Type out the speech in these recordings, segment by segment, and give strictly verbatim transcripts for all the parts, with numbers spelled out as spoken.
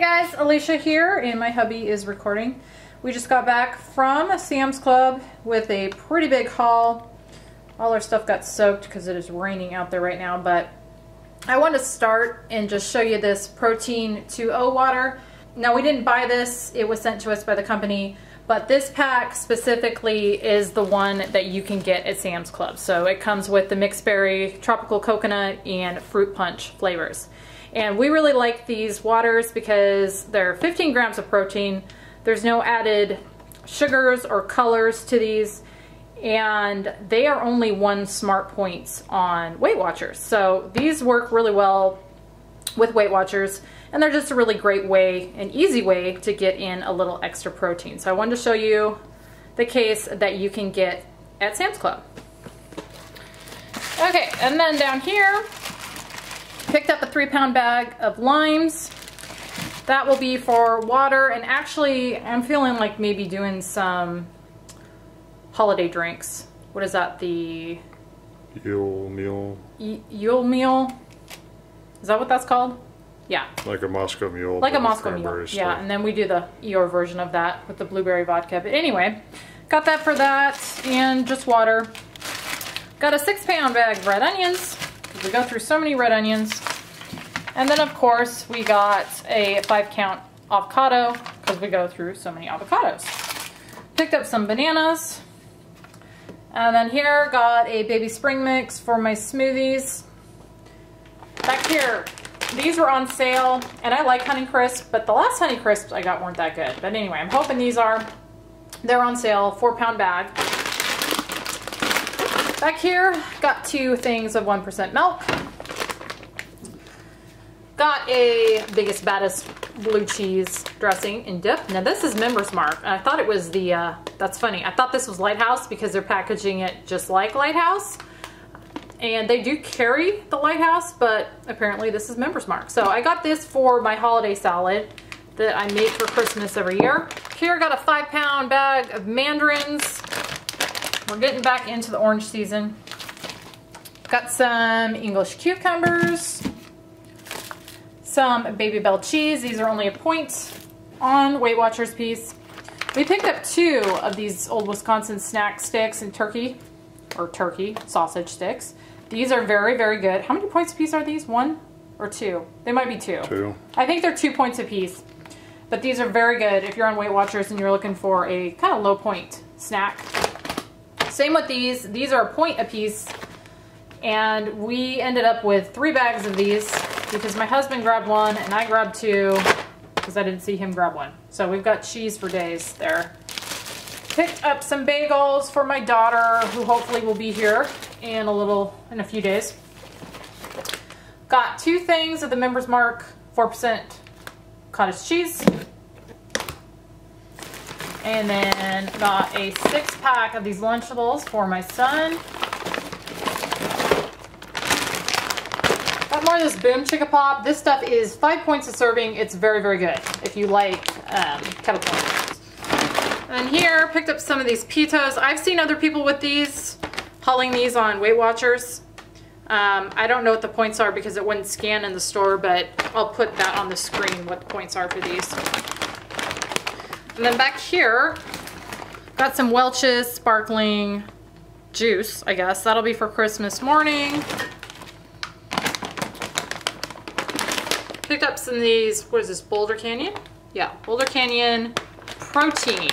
Hey guys, Alicia here, and my hubby is recording. We just got back from Sam's Club with a pretty big haul. All our stuff got soaked because it is raining out there right now, but I want to start and just show you this Protein two O water. Now, we didn't buy this, it was sent to us by the company, but this pack specifically is the one that you can get at Sam's Club. So it comes with the mixed berry, tropical coconut, and fruit punch flavors. And we really like these waters because they're fifteen grams of protein. There's no added sugars or colors to these. And they are only one smart points on Weight Watchers. So these work really well with Weight Watchers. And they're just a really great way, an easy way to get in a little extra protein. So I wanted to show you the case that you can get at Sam's Club. Okay, and then down here, picked up a three pound bag of limes. That will be for water, and actually I'm feeling like maybe doing some holiday drinks. What is that, the Yule Mule? Y Yule Mule? Is that what that's called? Yeah. Like a Moscow Mule. Like a Moscow Mule, stuff. Yeah, and then we do the Eeyore version of that with the blueberry vodka. But anyway, got that for that, and just water. Got a six pound bag of red onions. We go through so many red onions. And then of course we got a five count avocado because we go through so many avocados. Picked up some bananas. And then here got a baby spring mix for my smoothies. Back here, these were on sale, and I like Honey Crisp, but the last Honey Crisps I got weren't that good. But anyway, I'm hoping these are. They're on sale, four pound bag. Back here, got two things of one percent milk. Got a biggest, baddest blue cheese dressing and dip. Now this is Member's Mark. I thought it was the, uh, that's funny. I thought this was Lighthouse because they're packaging it just like Lighthouse. And they do carry the Lighthouse, but apparently this is Member's Mark. So I got this for my holiday salad that I make for Christmas every year. Here, got a five pound bag of mandarins. We're getting back into the orange season. Got some English cucumbers, some Baby Bell cheese. These are only a point on Weight Watchers piece. We picked up two of these old Wisconsin snack sticks and turkey, or turkey sausage sticks. These are very, very good. How many points a piece are these? One or two? They might be two. Two. I think they're two points a piece, but these are very good if you're on Weight Watchers and you're looking for a kind of low point snack. Same with these. These are a point a piece, and we ended up with three bags of these because my husband grabbed one and I grabbed two because I didn't see him grab one. So we've got cheese for days there. Picked up some bagels for my daughter, who hopefully will be here in a little, in a few days. Got two things of the Member's Mark four percent cottage cheese. And then got a six pack of these Lunchables for my son. Got more of this Boom Chicka Pop. This stuff is five points a serving. It's very, very good if you like um, kettle corn. And here, picked up some of these Pitos. I've seen other people with these, hauling these on Weight Watchers. Um, I don't know what the points are because it wouldn't scan in the store, but I'll put that on the screen what the points are for these. And then back here, got some Welch's sparkling juice, I guess. That'll be for Christmas morning. Picked up some of these, what is this, Boulder Canyon? Yeah, Boulder Canyon Protein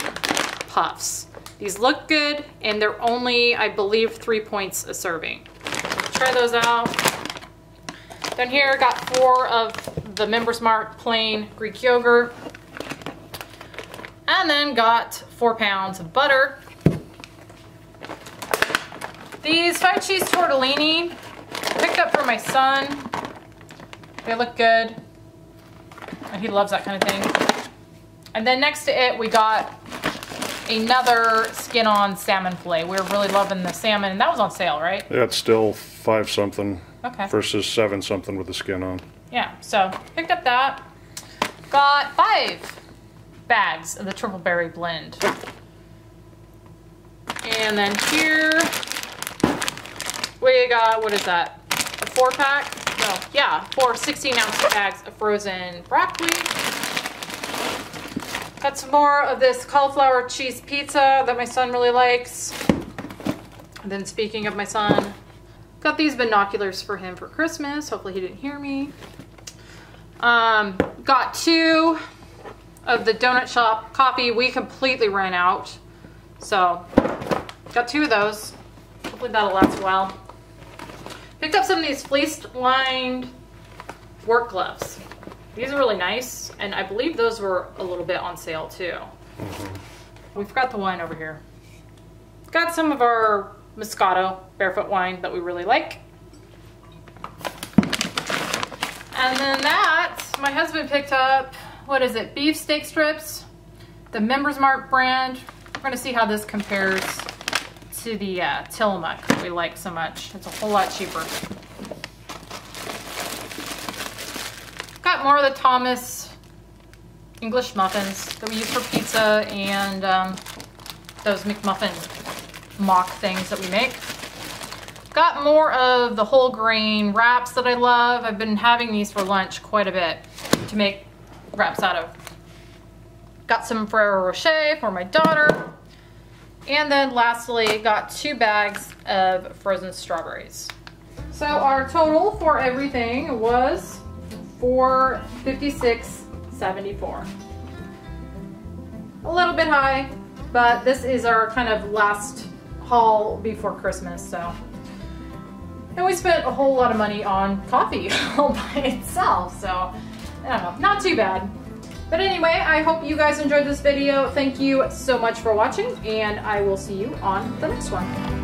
Puffs. These look good, and they're only, I believe, three points a serving. Try those out. Down here, got four of the Member's Mark plain Greek Yogurt. And then got four pounds of butter. These five cheese tortellini, picked up for my son. They look good, and he loves that kind of thing. And then next to it, we got another skin-on salmon fillet. We were really loving the salmon, and that was on sale, right? Yeah, it's still five something okay. versus seven something with the skin on. Yeah, so picked up that. Got five bags of the triple berry blend. And then here we got, what is that, a four pack? No, yeah, four sixteen ounce bags of frozen broccoli. Got some more of this cauliflower cheese pizza that my son really likes. And then speaking of my son, got these binoculars for him for Christmas. Hopefully he didn't hear me. Um, got two of the donut shop coffee. We completely ran out. So got two of those. Hopefully that'll last a while. Picked up some of these fleece-lined work gloves. These are really nice, and I believe those were a little bit on sale too. We forgot the wine over here. Got some of our Moscato Barefoot wine that we really like. And then that, my husband picked up, what is it, beef steak strips, the Member's Mark brand. We're gonna see how this compares to the uh, Tillamook that we like so much. It's a whole lot cheaper. Got more of the Thomas English muffins that we use for pizza and um, those McMuffin mock things that we make. Got more of the whole grain wraps that I love. I've been having these for lunch quite a bit to make wraps out of. Got some Ferrero Rocher for my daughter. And then lastly, got two bags of frozen strawberries. So our total for everything was four fifty-six seventy-four. A little bit high, but this is our kind of last haul before Christmas, so. And we spent a whole lot of money on coffee all by itself, so I don't know, not too bad. But anyway, I hope you guys enjoyed this video. Thank you so much for watching, and I will see you on the next one.